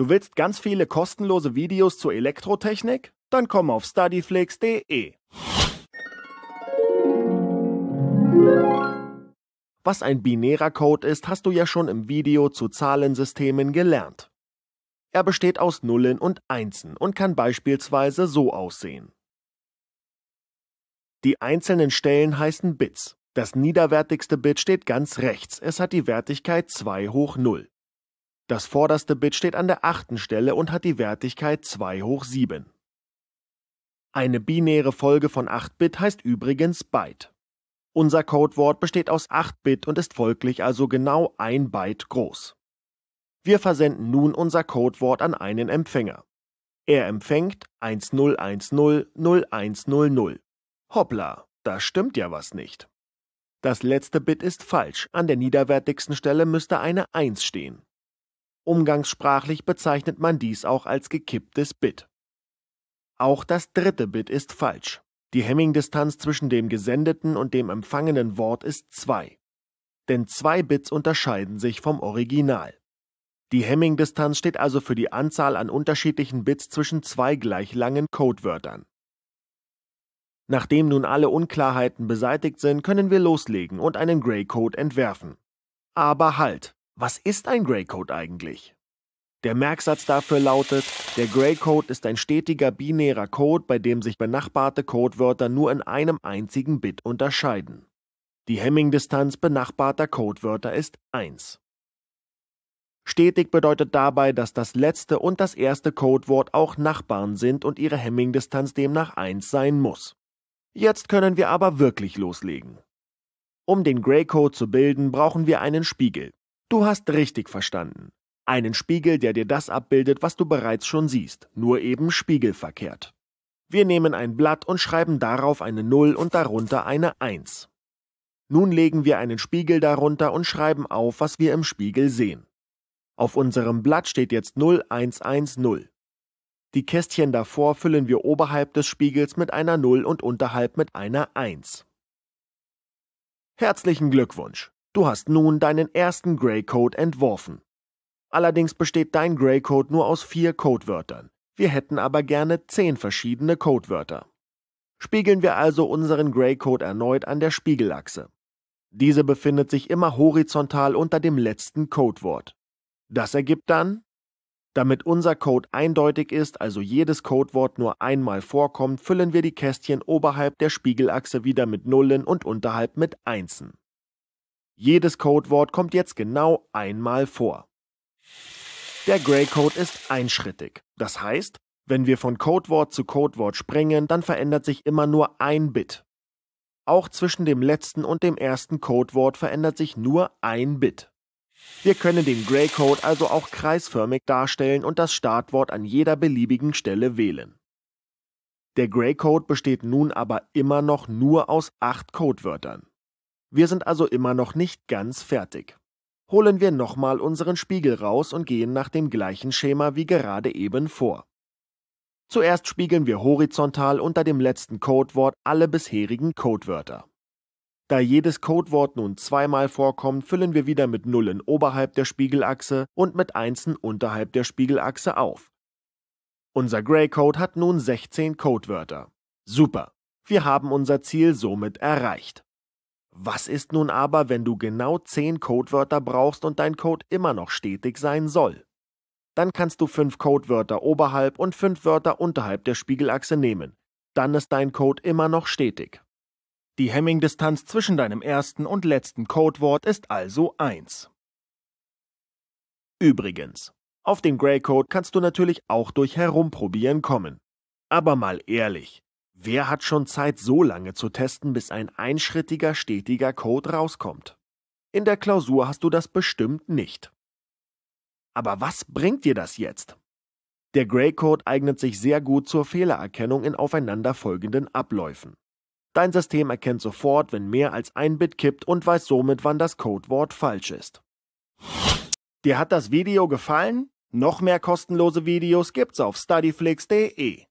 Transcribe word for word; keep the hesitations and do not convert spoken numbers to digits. Du willst ganz viele kostenlose Videos zur Elektrotechnik? Dann komm auf studyflix punkt de. Was ein binärer Code ist, hast du ja schon im Video zu Zahlensystemen gelernt. Er besteht aus Nullen und Einsen und kann beispielsweise so aussehen. Die einzelnen Stellen heißen Bits. Das niederwertigste Bit steht ganz rechts, es hat die Wertigkeit zwei hoch null. Das vorderste Bit steht an der achten Stelle und hat die Wertigkeit zwei hoch sieben. Eine binäre Folge von acht Bit heißt übrigens Byte. Unser Codewort besteht aus acht Bit und ist folglich also genau ein Byte groß. Wir versenden nun unser Codewort an einen Empfänger. Er empfängt eins null eins null null eins null null. Hoppla, da stimmt ja was nicht. Das letzte Bit ist falsch, an der niederwertigsten Stelle müsste eine eins stehen. Umgangssprachlich bezeichnet man dies auch als gekipptes Bit. Auch das dritte Bit ist falsch. Die Hamming-Distanz zwischen dem gesendeten und dem empfangenen Wort ist zwei. Denn zwei Bits unterscheiden sich vom Original. Die Hamming-Distanz steht also für die Anzahl an unterschiedlichen Bits zwischen zwei gleich langen Codewörtern. Nachdem nun alle Unklarheiten beseitigt sind, können wir loslegen und einen Gray-Code entwerfen. Aber halt, was ist ein Gray-Code eigentlich? Der Merksatz dafür lautet, der Gray-Code ist ein stetiger binärer Code, bei dem sich benachbarte Codewörter nur in einem einzigen Bit unterscheiden. Die Hamming-Distanz benachbarter Codewörter ist eins. Stetig bedeutet dabei, dass das letzte und das erste Codewort auch Nachbarn sind und ihre Hamming-Distanz demnach eins sein muss. Jetzt können wir aber wirklich loslegen. Um den Gray-Code zu bilden, brauchen wir einen Spiegel. Du hast richtig verstanden. Einen Spiegel, der dir das abbildet, was du bereits schon siehst, nur eben spiegelverkehrt. Wir nehmen ein Blatt und schreiben darauf eine null und darunter eine eins. Nun legen wir einen Spiegel darunter und schreiben auf, was wir im Spiegel sehen. Auf unserem Blatt steht jetzt null eins eins null. Die Kästchen davor füllen wir oberhalb des Spiegels mit einer null und unterhalb mit einer eins. Herzlichen Glückwunsch! Du hast nun deinen ersten Gray-Code entworfen. Allerdings besteht dein Gray-Code nur aus vier Codewörtern. Wir hätten aber gerne zehn verschiedene Codewörter. Spiegeln wir also unseren Gray-Code erneut an der Spiegelachse. Diese befindet sich immer horizontal unter dem letzten Codewort. Das ergibt dann, damit unser Code eindeutig ist, also jedes Codewort nur einmal vorkommt, füllen wir die Kästchen oberhalb der Spiegelachse wieder mit Nullen und unterhalb mit Einsen. Jedes Codewort kommt jetzt genau einmal vor. Der Gray-Code ist einschrittig. Das heißt, wenn wir von Codewort zu Codewort springen, dann verändert sich immer nur ein Bit. Auch zwischen dem letzten und dem ersten Codewort verändert sich nur ein Bit. Wir können den Gray-Code also auch kreisförmig darstellen und das Startwort an jeder beliebigen Stelle wählen. Der Gray-Code besteht nun aber immer noch nur aus acht Codewörtern. Wir sind also immer noch nicht ganz fertig. Holen wir nochmal unseren Spiegel raus und gehen nach dem gleichen Schema wie gerade eben vor. Zuerst spiegeln wir horizontal unter dem letzten Codewort alle bisherigen Codewörter. Da jedes Codewort nun zweimal vorkommt, füllen wir wieder mit Nullen oberhalb der Spiegelachse und mit Einsen unterhalb der Spiegelachse auf. Unser Gray-Code hat nun sechzehn Codewörter. Super, wir haben unser Ziel somit erreicht. Was ist nun aber, wenn du genau zehn Codewörter brauchst und dein Code immer noch stetig sein soll? Dann kannst du fünf Codewörter oberhalb und fünf Wörter unterhalb der Spiegelachse nehmen. Dann ist dein Code immer noch stetig. Die Hamming-Distanz zwischen deinem ersten und letzten Codewort ist also eins. Übrigens, auf den Gray-Code kannst du natürlich auch durch Herumprobieren kommen. Aber mal ehrlich. Wer hat schon Zeit, so lange zu testen, bis ein einschrittiger, stetiger Code rauskommt? In der Klausur hast du das bestimmt nicht. Aber was bringt dir das jetzt? Der Gray-Code eignet sich sehr gut zur Fehlererkennung in aufeinanderfolgenden Abläufen. Dein System erkennt sofort, wenn mehr als ein Bit kippt und weiß somit, wann das Codewort falsch ist. Dir hat das Video gefallen? Noch mehr kostenlose Videos gibt's auf studyflix punkt de.